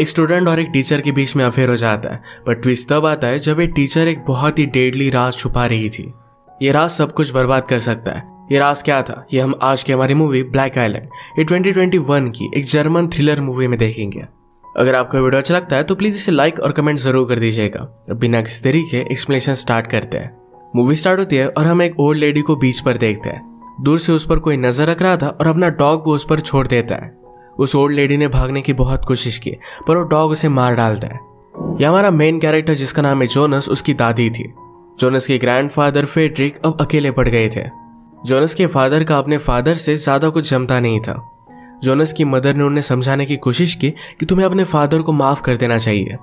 एक स्टूडेंट और एक टीचर के बीच में अफेयर हो जाता है, पर ट्विस्ट तब आता है जब एक टीचर एक बहुत ही डेडली राज छुपा रही थी। ये राज सब कुछ बर्बाद कर सकता है। ये राज क्या था, ये हम आज की हमारी मूवी ब्लैक आइलैंड, ये 2021 की एक जर्मन थ्रिलर मूवी में देखेंगे। अगर आपको वीडियो अच्छा लगता है तो प्लीज इसे लाइक और कमेंट जरूर कर दीजिएगा। बिना किसी तरीके एक्सप्लेनेशन स्टार्ट करते हैं। मूवी स्टार्ट होती है और हम एक ओल्ड लेडी को बीच पर देखते हैं। दूर से उस पर कोई नजर रख रहा था और अपना डॉग को उस पर छोड़ देता है। उस ओल्ड लेडी ने भागने की बहुत कोशिश की पर वो डॉग उसे मार डालता है। यह हमारा मेन कैरेक्टर जिसका नाम है जोनस, उसकी दादी थी। जोनस के ग्रैंडफादर फ्रेडरिक अब अकेले पड़ गए थे। जोनस के फादर का अपने फादर से ज्यादा कुछ जमता नहीं था। जोनस की मदर ने उन्हें समझाने की कोशिश की कि तुम्हें अपने फादर को माफ कर देना चाहिए।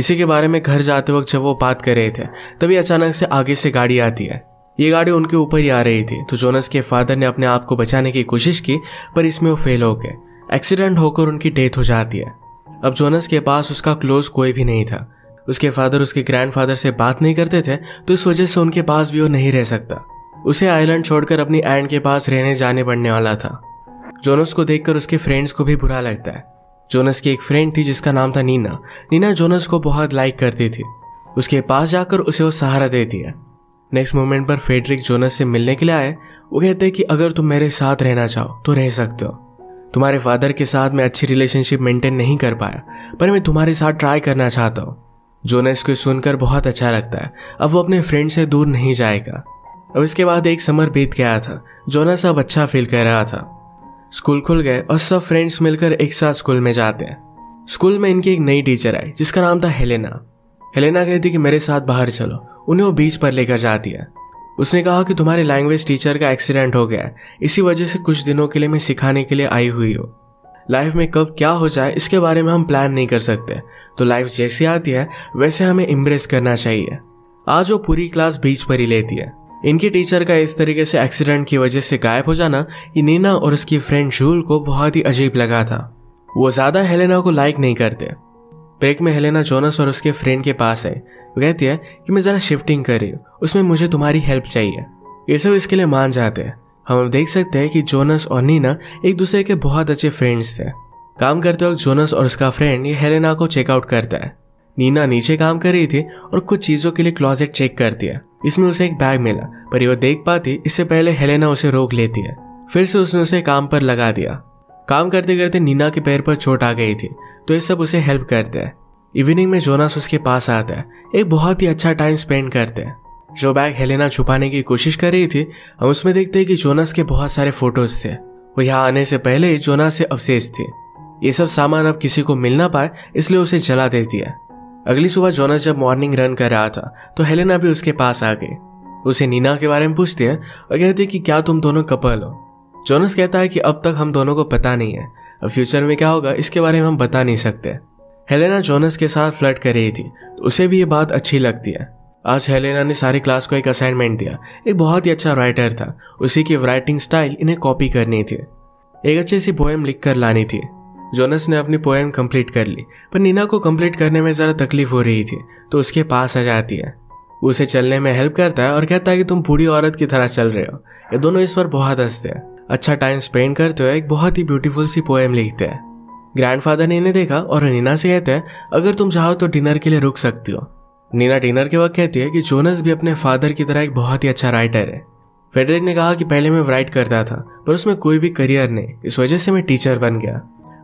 इसी के बारे में घर जाते वक्त जब वो बात कर रहे थे तभी अचानक से आगे से गाड़ी आती है। ये गाड़ी उनके ऊपर ही आ रही थी, तो जोनस के फादर ने अपने आप को बचाने की कोशिश की पर इसमें वो फेल हो गए। एक्सीडेंट होकर उनकी डेथ हो जाती है। अब जोनस के पास उसका क्लोज कोई भी नहीं था। उसके फादर उसके ग्रैंडफादर से बात नहीं करते थे तो इस वजह से उनके पास भी वो नहीं रह सकता। उसे आइलैंड छोड़कर अपनी एंड के पास रहने जाने पड़ने वाला था। जोनस को देखकर उसके फ्रेंड्स को भी बुरा लगता है। जोनस की एक फ्रेंड थी जिसका नाम था नीना। नीना जोनस को बहुत लाइक करती थी। उसके पास जाकर उसे वो सहारा देती है। नेक्स्ट मोमेंट पर फ्रेडरिक जोनस से मिलने के लिए आए। वो कहते हैं कि अगर तुम मेरे साथ रहना चाहो तो रह सकते हो। तुम्हारे फादर के साथ मैं अच्छी रिलेशनशिप मेंटेन नहीं कर पाया पर मैं तुम्हारे साथ ट्राई करना चाहता हूँ। जोनस को सुनकर बहुत अच्छा लगता है। अब वो अपने फ्रेंड से दूर नहीं जाएगा। अब इसके बाद एक समर बीत गया था। जोनस अब अच्छा फील कर रहा था। स्कूल खुल गए और सब फ्रेंड्स मिलकर एक साथ स्कूल में जाते हैं। स्कूल में इनकी एक नई टीचर आई जिसका नाम था हेलेना। हेलेना कहती कि मेरे साथ बाहर चलो। उन्हें वो बीच पर लेकर जाती है। उसने कहा कि तुम्हारे लैंग्वेज टीचर का एक्सीडेंट हो गया है, इसी वजह से कुछ दिनों के लिए मैं सिखाने के लिए आई हुई हूँ। लाइफ में कब क्या हो जाए इसके बारे में हम प्लान नहीं कर सकते, तो लाइफ जैसी आती है वैसे हमें एम्ब्रेस करना चाहिए। आज वो पूरी क्लास बीच पर ही लेती है। इनकी टीचर का इस तरीके से एक्सीडेंट की वजह से गायब हो जाना नीना और उसकी फ्रेंड जूल को बहुत ही अजीब लगा था। वो ज़्यादा हेलेना को लाइक नहीं करते। ब्रेक में हेलेना जोनस और उसके फ्रेंड के पास है। वो कहती है कि मैं ज़रा शिफ्टिंग कर रही हूँ, उसमें मुझे तुम्हारी हेल्प चाहिए। ये सब इसके लिए मान जाते हैं। हम देख सकते हैं कि जोनस और नीना एक दूसरे के बहुत अच्छे फ्रेंड्स थे। काम करते वक्त जोनस और उसका फ्रेंड ये हेलेना को चेकआउट करता है। नीना नीचे काम कर रही थी और कुछ चीज़ों के लिए क्लॉजेट चेक करती है। इसमें उसे एक बैग मिला पर वो देख पाती इससे पहले हेलेना उसे रोक लेती है। फिर से उसने उसे काम पर लगा दिया। काम करते करते नीना के पैर पर चोट आ गई थी, तो ये सब उसे हेल्प करते हैं। इवनिंग में जोनस उसके पास आता है। एक बहुत ही अच्छा टाइम स्पेंड करते हैं। जो बैग हेलेना छुपाने की कोशिश कर रही थी, हम उसमें देखते हैं कि जोनस के बहुत सारे फोटोज थे। वो यहाँ आने से पहले जोनस से अवशेष थे। ये सब सामान अब किसी को मिल ना पाए इसलिए उसे जला देती है। अगली सुबह जोनस जब मॉर्निंग रन कर रहा था तो हेलेना भी उसके पास आ गई। उसे नीना के बारे में पूछती है और कहती है कि क्या तुम दोनों कपल हो। जोनस कहता है कि अब तक हम दोनों को पता नहीं है, अब फ्यूचर में क्या होगा इसके बारे में हम बता नहीं सकते। हेलेना जोनस के साथ फ्लर्ट कर रही थी तो उसे भी ये बात अच्छी लगती है। आज हेलेना ने सारी क्लास को एक असाइनमेंट दिया। एक बहुत ही अच्छा राइटर था, उसी की राइटिंग स्टाइल इन्हें कॉपी करनी थी। एक अच्छी सी पोएम लिख कर लानी थी। जोनस ने अपनी पोएम कंप्लीट कर ली पर नीना को कंप्लीट करने में ज़रा तकलीफ हो रही थी तो उसके पास आ जाती है। उसे चलने में हेल्प करता है और कहता है कि तुम बूढ़ी औरत की तरह चल रहे हो। ये दोनों इस पर बहुत हंसते हैं। अच्छा टाइम स्पेंड करते हुए एक बहुत ही ब्यूटीफुल सी पोएम लिखते हैं। ग्रैंडफादर ने इन्हें देखा और नीना से कहते हैं अगर तुम चाहो तो डिनर के लिए रुक सकती हो। नीना डिनर के वक्त कहती है कि जोनस भी अपने फादर की तरह एक बहुत ही अच्छा राइटर है। फ्रेडरिक ने कहा कि पहले मैं राइट करता था पर उसमें कोई भी करियर नहीं, इस वजह से मैं टीचर बन गया।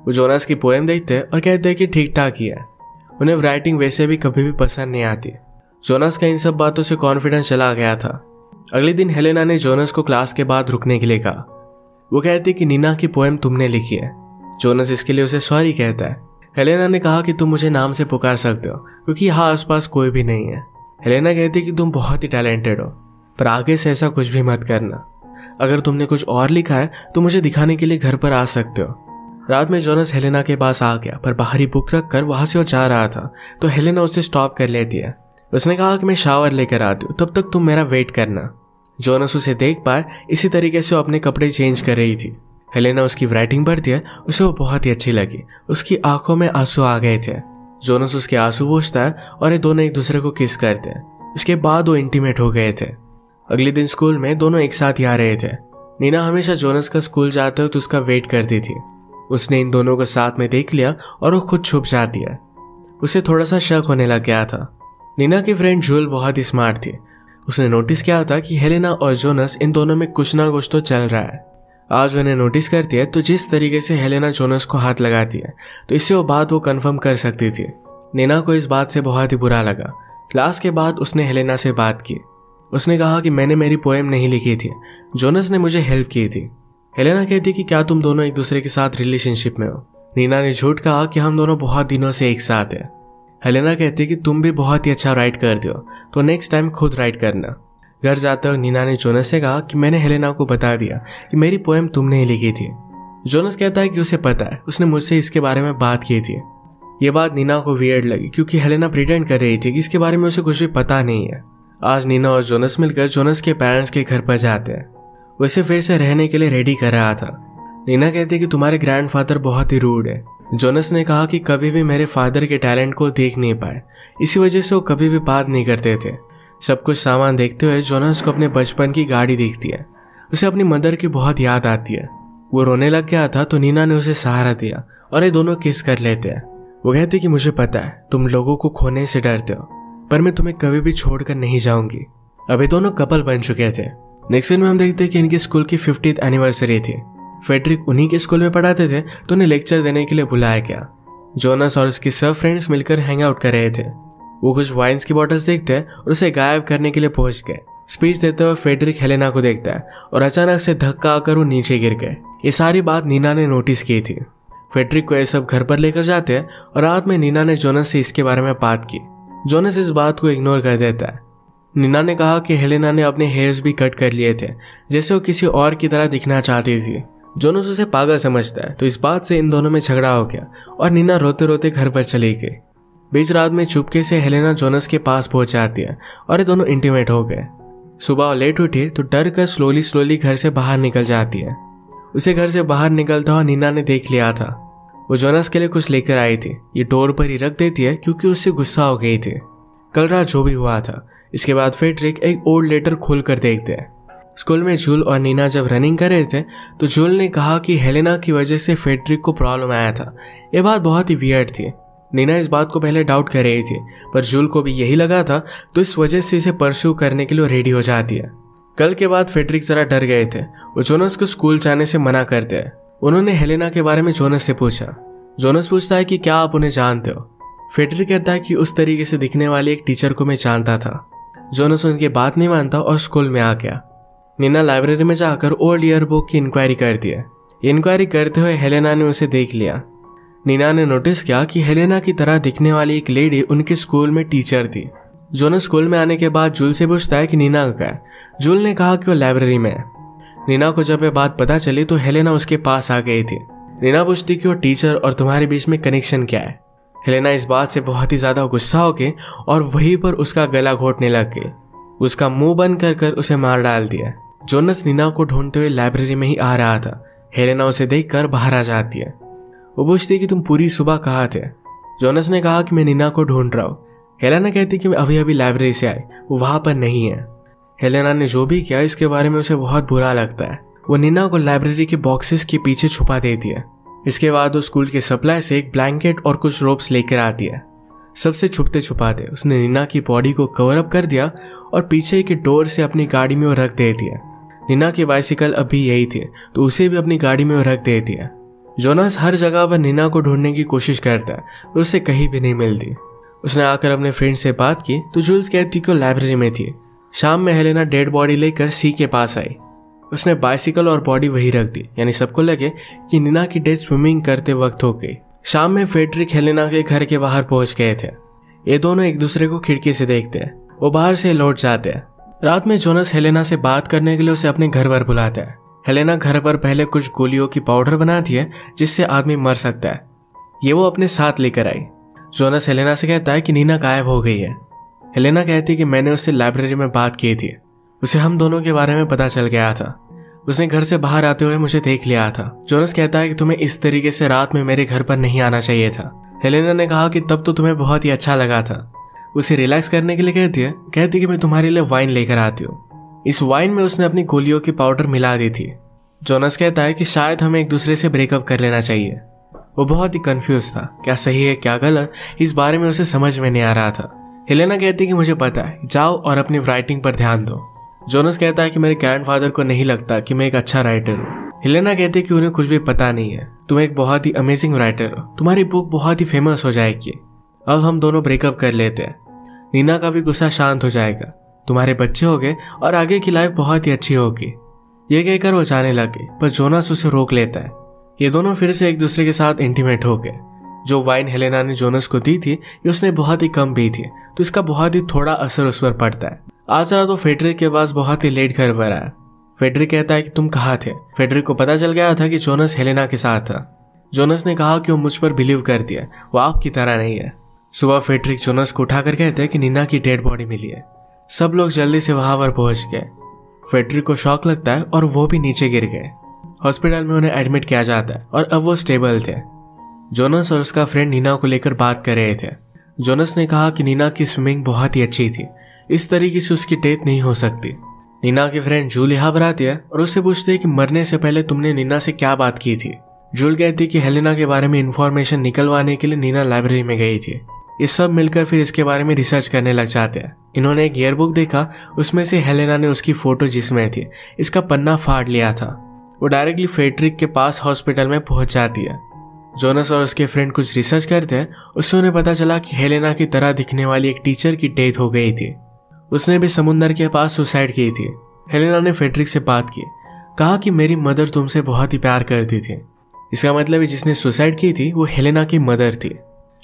वो जोनस की पोएम देखते हैं और कहते हैं कि ठीक ठाक ही है। उन्हें राइटिंग वैसे भी कभी भी पसंद नहीं आती। जोनस का इन सब बातों से कॉन्फिडेंस चला गया था। अगले दिन हेलेना ने जोनस को क्लास के बाद रुकने के लिए कहा। वो कहती है कि नीना की पोएम तुमने लिखी है। जोनस इसके लिए उसे सॉरी कहता है। हेलेना ने कहा कि तुम मुझे नाम से पुकार सकते हो क्योंकि यहाँ आसपास कोई भी नहीं है। हेलेना कहती है कि तुम बहुत ही टैलेंटेड हो पर आगे से ऐसा कुछ भी मत करना। अगर तुमने कुछ और लिखा है तो मुझे दिखाने के लिए घर पर आ सकते हो। रात में जोनस हेलेना के पास आ गया पर बाहरी बुक रख कर वहाँ से वो जा रहा था तो हेलेना उसे स्टॉप कर लेती है। उसने कहा कि मैं शावर लेकर आती हूँ, तब तक तुम मेरा वेट करना। जोनस उसे देख पाए, इसी तरीके से वो अपने कपड़े चेंज कर रही थी। हेलेना उसकी राइटिंग पढ़ती है, उसे वो बहुत ही अच्छी लगी। उसकी आंखों में आंसू आ गए थे। जोनस उसके आंसू पोंछता है और ये दोनों एक दूसरे को किस करते हैं। इसके बाद वो इंटीमेट हो गए थे। अगले दिन स्कूल में दोनों एक साथ ही आ रहे थे। नीना हमेशा जोनस का स्कूल जाते हो तो उसका वेट करती थी। उसने इन दोनों को साथ में देख लिया और वो खुद छुप जा दिया। उसे थोड़ा सा शक होने लग गया था। नीना के फ्रेंड जूल बहुत ही स्मार्ट थे। उसने नोटिस किया था कि हेलेना और जोनस इन दोनों में कुछ ना कुछ तो चल रहा है। आज उन्हें नोटिस करती है तो जिस तरीके से हेलेना जोनस को हाथ लगाती है तो इससे वो बात वो कंफर्म कर सकती थी। नीना को इस बात से बहुत ही बुरा लगा। क्लास के बाद उसने हेलेना से बात की। उसने कहा कि मैंने मेरी पोएम नहीं लिखी थी, जोनस ने मुझे हेल्प की थी। हेलेना कहती कि क्या तुम दोनों एक दूसरे के साथ रिलेशनशिप में हो? नीना ने झूठ कहा कि हम दोनों बहुत दिनों से एक साथ हैं। हेलेना कहती कि तुम भी बहुत ही अच्छा राइट करते हो, तो नेक्स्ट टाइम खुद राइट करना। घर जाते हुए नीना ने जोनस से कहा कि मैंने हेलेना को बता दिया कि मेरी पोएम तुमने ही लिखी थी। जोनस कहता है कि उसे पता है, उसने मुझसे इसके बारे में बात की थी। ये बात नीना को वियर्ड लगी क्योंकि हेलेना प्रिटेंड कर रही थी कि इसके बारे में उसे कुछ भी पता नहीं है। आज नीना और जोनस मिलकर जोनस के पेरेंट्स के घर पर जाते हैं। उसे फिर से रहने के लिए रेडी कर रहा था। नीना कहती है कि तुम्हारे ग्रैंडफादर बहुत ही रूड है। जोनस ने कहा कि कभी भी मेरे फादर के टैलेंट को देख नहीं पाए, इसी वजह से वो कभी भी बात नहीं करते थे। सब कुछ सामान देखते हुए जोनस को अपने बचपन की गाड़ी दिखती है। उसे अपनी मदर की बहुत याद आती है। वो रोने लग गया था तो नीना ने उसे सहारा दिया और ये दोनों किस कर लेते हैं। वो कहती कि मुझे पता है तुम लोगों को खोने से डरते हो, पर मैं तुम्हें कभी भी छोड़कर नहीं जाऊंगी। अभी दोनों कपल बन चुके थे। नेक्स्ट दिन में हम देखते कि इनके स्कूल की 50th एनिवर्सरी थी। फ्रेडरिक उन्हीं के स्कूल में पढ़ाते थे तो उन्हें लेक्चर देने के लिए बुलाया गया। जोनस और उसके सब फ्रेंड्स मिलकर हैंग आउट कर रहे थे। वो कुछ वाइन्स की बॉटल्स देखते हैं और उसे गायब करने के लिए पहुंच गए। स्पीच देते हुए फ्रेडरिक हेलेना को देखता है और अचानक से धक्का आकर वो नीचे गिर गए। ये सारी बात नीना ने नोटिस की थी। फ्रेडरिक को ये सब घर पर लेकर जाते हैं और रात में नीना ने जोनस से इसके बारे में बात की। जोनस इस बात को इग्नोर कर देता है। नीना ने कहा कि हेलेना ने अपने हेयर्स भी कट कर लिए थे, जैसे वो किसी और की तरह दिखना चाहती थी। जोनस उसे पागल समझता है तो इस बात से इन दोनों में झगड़ा हो गया और नीना रोते रोते घर पर चली गई। बीच रात में चुपके से हेलेना जोनस के पास पहुंच जाती है और ये दोनों इंटीमेट हो गए। सुबह वो लेट उठी तो डर कर स्लोली स्लोली घर से बाहर निकल जाती है। उसे घर से बाहर निकलता हुआ नीना ने देख लिया था। वो जोनस के लिए कुछ लेकर आई थी, ये डोर पर ही रख देती है क्योंकि उससे गुस्सा हो गई थी। कल रात जो भी हुआ था इसके बाद फ्रेडरिक एक ओल्ड लेटर खोल कर देखते हैं। स्कूल में जूल और नीना जब रनिंग कर रहे थे तो जूल ने कहा कि हेलेना की वजह से फ्रेडरिक को प्रॉब्लम आया था। यह बात बहुत ही वियर्ड थी। नीना इस बात को पहले डाउट कर रही थी, पर जूल को भी यही लगा था तो इस वजह से इसे परस्यू करने के लिए रेडी हो जाती है। कल के बाद फ्रेडरिक जरा डर गए थे। वो जोनस को स्कूल जाने से मना करते हैं। उन्होंने हेलेना के बारे में जोनस से पूछा। जोनस पूछता है कि क्या आप उन्हें जानते हो? फ्रेडरिक कहता है कि उस तरीके से दिखने वाली एक टीचर को मैं जानता था। जोनस उनकी बात नहीं मानता और स्कूल में आ गया। नीना लाइब्रेरी में जाकर ओल्ड ईयर बुक की इंक्वायरी करती है। इंक्वायरी करते हुए हेलेना ने उसे देख लिया। नीना ने नोटिस किया कि हेलेना की तरह दिखने वाली एक लेडी उनके स्कूल में टीचर थी। जोनस स्कूल में आने के बाद जूल से पूछता है कि नीना का है। जूल ने कहा कि वो लाइब्रेरी में है। नीना को जब यह बात पता चली तो हेलेना उसके पास आ गई थी। नीना पूछती कि वो टीचर और तुम्हारे बीच में कनेक्शन क्या है। हेलेना इस बात से बहुत ही ज़्यादा गुस्सा हो गई और वहीं पर उसका गला घोटने लग गई। उसका मुंह बंद कर कर उसे मार डाल दिया। जोनस नीना को ढूंढते हुए लाइब्रेरी में ही आ रहा था। हेलेना उसे देखकर बाहर आ जाती है। वो पूछती कि तुम पूरी सुबह कहाँ थे? जोनस ने कहा कि मैं नीना को ढूंढ रहा हूँ। हेलेना कहती कि मैं अभी अभी लाइब्रेरी से आई, वो वहाँ पर नहीं है। हेलेना ने जो भी किया इसके बारे में उसे बहुत बुरा लगता है। वो नीना को लाइब्रेरी के बॉक्सेस के पीछे छुपा देती है। इसके बाद वो स्कूल के सप्लाई से एक ब्लैंकेट और कुछ रोप्स लेकर आती है। सबसे छुपते छुपाते उसने नीना की बॉडी को कवर अप कर दिया और पीछे के डोर से अपनी गाड़ी में वो रख देती है। नीना की बाइसिकल अभी यही थी तो उसे भी अपनी गाड़ी में वो रख देती है। जोनस हर जगह पर नीना को ढूंढने की कोशिश करता है पर उसे कहीं भी नहीं मिलती। उसने आकर अपने फ्रेंड से बात की तो जूल्स कहती कि वो लाइब्रेरी में थी। शाम में हेलेना डेड बॉडी लेकर सी के पास आई। उसने बाइसिकल और बॉडी वहीं रख दी, यानी सबको लगे कि नीना की डेथ स्विमिंग करते वक्त हो गई। शाम में फ्रेडरिक हेलेना के घर के बाहर पहुंच गए थे। ये दोनों एक दूसरे को खिड़की से देखते हैं। वो बाहर से लौट जाते हैं। रात में जोनस हेलेना से बात करने के लिए उसे अपने घर पर बुलाता है। हेलेना घर पर पहले कुछ गोलियों की पाउडर बनाती है जिससे आदमी मर सकता है। ये वो अपने साथ लेकर आई। जोनस हेलेना से कहता है कि नीना गायब हो गई है। हेलेना कहती है कि मैंने उससे लाइब्रेरी में बात की थी, उसे हम दोनों के बारे में पता चल गया था। उसने घर से बाहर आते हुए मुझे देख लिया था। जोनस कहता है कि तुम्हें इस तरीके से रात में मेरे घर पर नहीं आना चाहिए था। हेलेना ने कहा कि तब तो तुम्हें बहुत ही अच्छा लगा था। उसे रिलैक्स करने के लिए कहती है कि मैं तुम्हारे लिए वाइन लेकर आती हूँ। इस वाइन में उसने अपनी गोलियों की पाउडर मिला दी थी। जोनस कहता है कि शायद हमें एक दूसरे से ब्रेकअप कर लेना चाहिए। वो बहुत ही कंफ्यूज था, क्या सही है क्या गलत, इस बारे में उसे समझ में नहीं आ रहा था। हेलेना कहती है कि मुझे पता है, जाओ और अपनी राइटिंग पर ध्यान दो। जोनस कहता है कि मेरे ग्रैंडफादर को नहीं लगता कि मैं एक अच्छा राइटर हूँ। हेलेना कहती है कि उन्हें कुछ भी पता नहीं है, तुम एक बहुत ही अमेजिंग राइटर हो, तुम्हारी बुक बहुत ही फेमस हो जाएगी। अब हम दोनों ब्रेकअप कर लेते हैं, नीना का भी गुस्सा शांत हो जाएगा, तुम्हारे बच्चे होंगे और आगे की लाइफ बहुत ही अच्छी होगी। ये कहकर वो जाने लगे, पर जोनास उसे रोक लेता है। ये दोनों फिर से एक दूसरे के साथ इंटीमेट हो गए। जो वाइन हेलेना ने जोनास को दी थी उसने बहुत ही कम पी थी, तो इसका बहुत ही थोड़ा असर उस पर पड़ता है। आज रात वो फ्रेडरिक के पास बहुत ही लेट घर पर आया। फ्रेडरिक कहता है कि तुम कहाँ थे। फ्रेडरिक को पता चल गया था कि जोनास हेलेना के साथ था। जोनास ने कहा कि वो मुझ पर बिलीव कर दिया, वो आपकी तरह नहीं है। सुबह फ्रेडरिक जोनास को उठाकर कहते हैं कि नीना की डेड बॉडी मिली है। सब लोग जल्दी से वहां पर पहुंच गए। फ्रेडरिक को शॉक लगता है और वो भी नीचे गिर गए। हॉस्पिटल में उन्हें एडमिट किया जाता है और अब वो स्टेबल थे। जोनास और उसका फ्रेंड नीना को लेकर बात कर रहे थे। जोनास ने कहा कि नीना की स्विमिंग बहुत ही अच्छी थी, इस तरीके से उसकी डेथ नहीं हो सकती। नीना के फ्रेंड जूल यहाँ पर आती है और उससे पूछते है कि मरने से पहले तुमने नीना से क्या बात की थी। जूल कहती है कि हेलेना के बारे में इंफॉर्मेशन निकलवाने के लिए नीना लाइब्रेरी में गई थी। ये सब मिलकर फिर इसके बारे में रिसर्च करने लग जाते हैं। इन्होंने एक ईयरबुक देखा, उसमें से हेलेना ने उसकी फोटो जिसमें थी इसका पन्ना फाड़ लिया था। वो डायरेक्टली फ्रेडरिक के पास हॉस्पिटल में पहुंच जाती है। जोनास और उसके फ्रेंड कुछ रिसर्च करते हैं, उससे उन्हें पता चला कि हेलेना की तरह दिखने वाली एक टीचर की डेथ हो गई थी। उसने भी समुंदर के पास सुसाइड की थी। हेलेना ने फ्रेडरिक से बात की, कहा कि मेरी मदर तुमसे बहुत ही प्यार करती थी। इसका मतलब जिसने सुसाइड की थी वो हेलेना की मदर थी।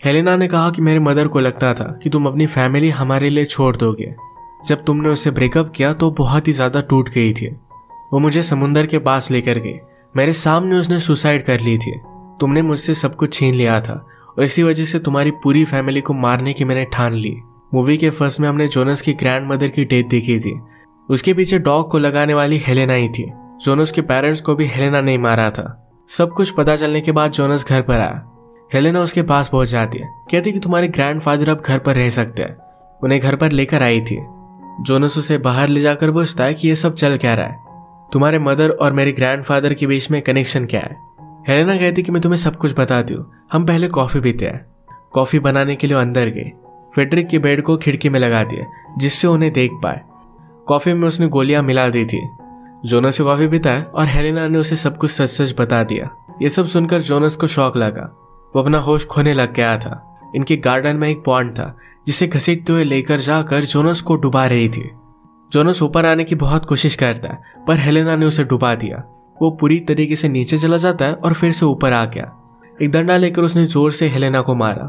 हेलेना ने कहा कि मेरे मदर को लगता था कि तुम अपनी फैमिली हमारे लिए छोड़ दोगे। जब तुमने उससे ब्रेकअप किया तो बहुत ही ज़्यादा टूट गई थी। वो मुझे समुंदर के पास लेकर गई, मेरे सामने उसने सुसाइड कर ली थी। तुमने मुझसे सब कुछ छीन लिया था और इसी वजह से तुम्हारी पूरी फैमिली को मारने की मैंने ठान ली। मूवी के फर्स्ट में हमने जोनास की ग्रैंड मदर की डेथ देखी थी, उसके पीछे डॉग को लगाने वाली हेलेना ही थी। जोनास के पेरेंट्स को भी हेलेना ने मारा था। सब कुछ पता चलने के बाद जोनास घर पर आया। हेलेना उसके पास पहुंच जाती है, कहती है कि तुम्हारे ग्रैंडफादर अब घर पर रह सकते हैं, उन्हें घर पर लेकर आई थी। जोनास उसे बाहर ले जाकर पूछता है कि ये सब चल क्या रहा है, तुम्हारे मदर और मेरे ग्रैंडफादर के बीच में कनेक्शन क्या है। हेलेना कहती कि मैं तुम्हें सब कुछ बताती हूँ, हम पहले कॉफ़ी पीते हैं। कॉफ़ी बनाने के लिए अंदर गई, फ्रेडरिक के बेड को खिड़की में लगा दिया जिससे उन्हें देख पाए। कॉफ़ी में उसने गोलियाँ मिला दी थी। जोनास से कॉफ़ी पीता है और हेलेना ने उसे सब कुछ सच सच बता दिया। ये सब सुनकर जोनास को शॉक लगा, वो अपना होश खोने लग गया था। इनके गार्डन में एक पॉन्ड था जिसे घसीटते हुए लेकर जाकर जोनास को डुबा रही थी। जोनास ऊपर आने की बहुत कोशिश करता है पर हेलेना ने उसे डुबा दिया। वो पूरी तरीके से नीचे चला जाता है और फिर से ऊपर आ गया। एक डंडा लेकर उसने जोर से हेलेना को मारा।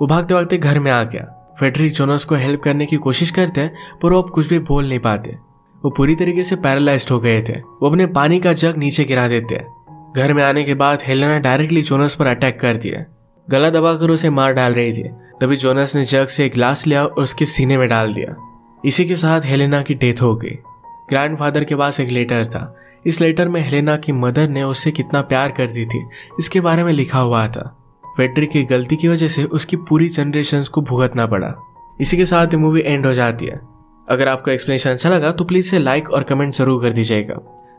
वो भागते भागते घर में आ गया। फ्रेडरिक जोनास को हेल्प करने की कोशिश करते हैं पर वो अब कुछ भी बोल नहीं पाते, वो पूरी तरीके से पैरालाइज्ड हो गए थे। वो अपने पानी का जग नीचे गिरा देते हैं। घर में आने के बाद हेलेना डायरेक्टली जोनास पर अटैक करती है, गला दबाकर उसे मार डाल रही थी। तभी जोनास ने जग से एक ग्लास लिया और उसके सीने में डाल दिया। इसी के साथ हेलेना की डेथ हो गई। ग्रैंडफादर के पास एक लेटर था, इस लेटर में हेलेना की मदर ने उससे कितना प्यार करती थी इसके बारे में लिखा हुआ था। फ्रेडरिक की गलती की वजह से उसकी पूरी जनरेशन को भुगतना पड़ा। इसी के साथ ये मूवी एंड हो जाती है। अगर आपको एक्सप्लेनेशन अच्छा लगा तो प्लीज़ से लाइक और कमेंट जरूर कर दीजिएगा।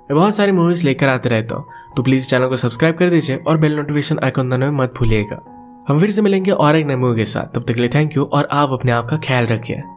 मैं बहुत सारी मूवीज़ लेकर आते रहता हूँ, तो प्लीज़ चैनल को सब्सक्राइब कर दीजिए और बेल नोटिफिकेशन आइकॉन दबाना मत भूलिएगा। हम फिर से मिलेंगे और एक नई मूवी के साथ, तब तक के लिए थैंक यू और आप अपने आप का ख्याल रखिए।